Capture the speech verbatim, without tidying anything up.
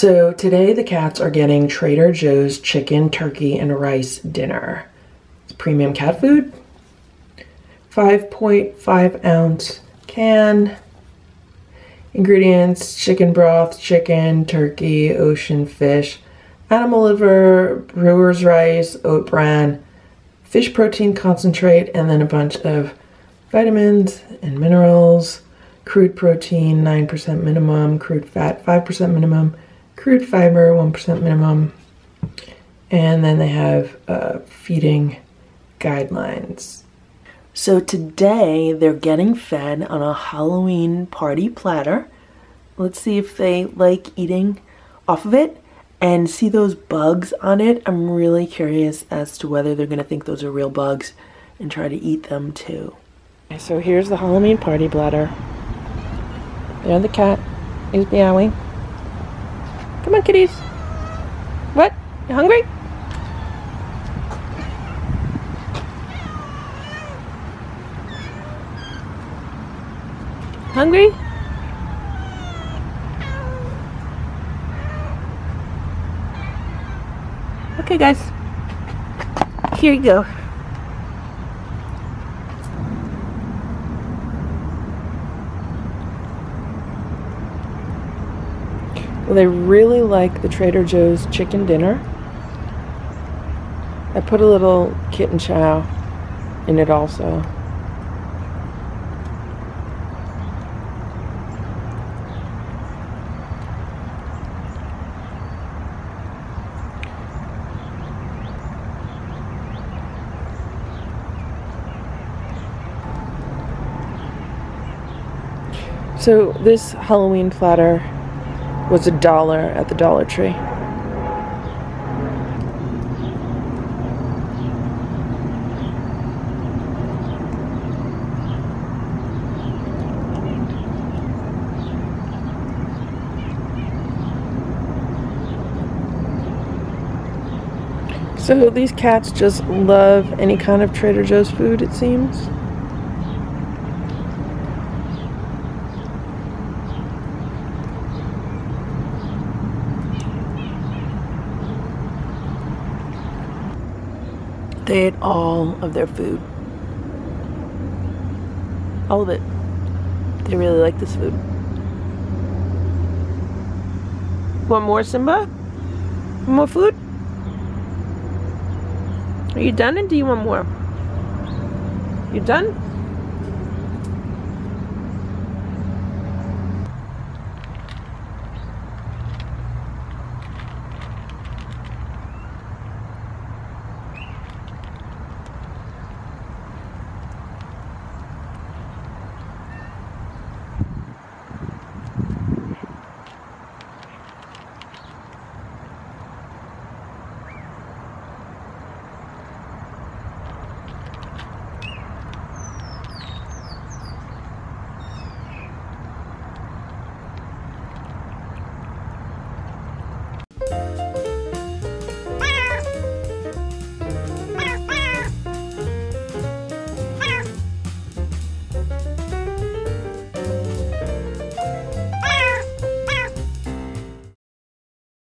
So today the cats are getting Trader Joe's chicken, turkey, and rice dinner. It's premium cat food. five point five ounce can. Ingredients: chicken broth, chicken, turkey, ocean fish, animal liver, brewer's rice, oat bran, fish protein concentrate, and then a bunch of vitamins and minerals. Crude protein, nine percent minimum. Crude fat, five percent minimum. Crude fiber, one percent minimum. And then they have uh, feeding guidelines. So today they're getting fed on a Halloween party platter. Let's see if they like eating off of it. And see those bugs on it? I'm really curious as to whether they're going to think those are real bugs and try to eat them too. Okay, so here's the Halloween party platter. There the cat is meowing. Come on, kitties. What? You hungry? Hungry? Okay, guys, here you go. Well, they really like the Trader Joe's chicken dinner. I put a little kitten chow in it also. So this Halloween platter was a dollar at the Dollar Tree. So these cats just love any kind of Trader Joe's food, it seems. They ate all of their food. All of it. They really like this food. Want more, Simba? Want more food? Are you done, and do you want more? You done?